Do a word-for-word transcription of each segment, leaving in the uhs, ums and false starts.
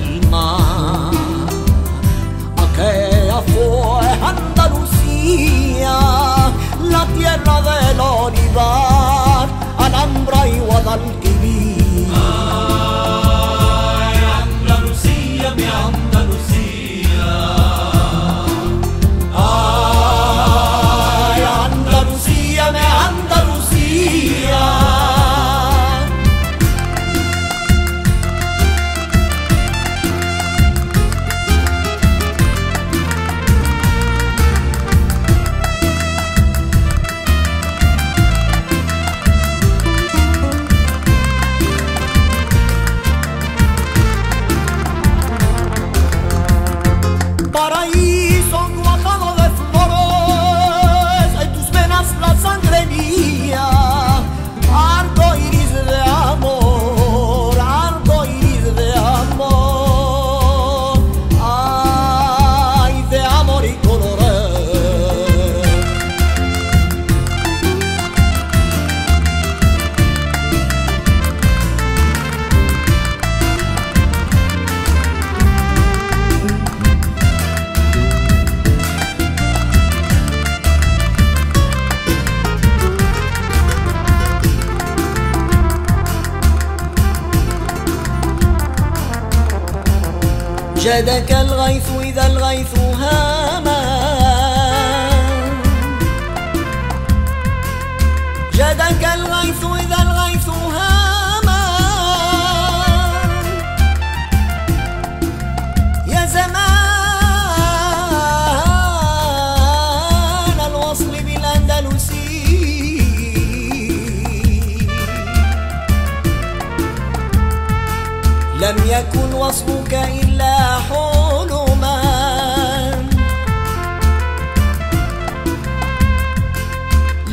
del mar. Aquella fue Andalucía, la tierra del olivar, Alhambra y Guadalquivir. Ay, Andalucía, mi Andalucía. Ay, Andalucía, mi Andalucía. Paraíso cuajado de flores, en tus venas la sangre mía, arco iris de amor, arco iris de amor, ay, de amor y جادك الغيث إذا الغيث هاما، جادك الغيث إذا الغيث هاما، يا زمان الوصل بالأندلسي، لم يكن وصفك إلا حلما،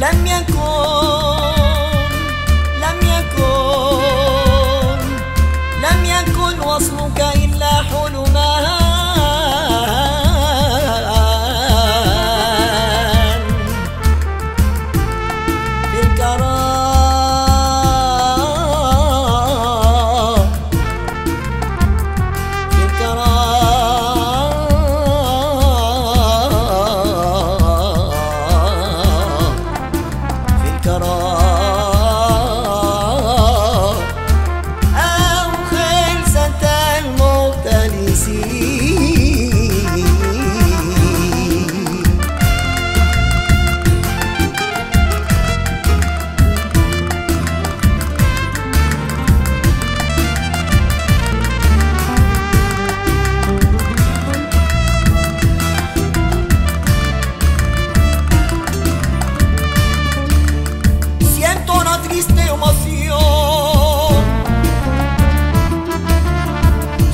لم يكن لم يكن لم يكن وصفك إلا حلما.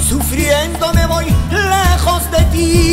Sufriendo me voy lejos de ti.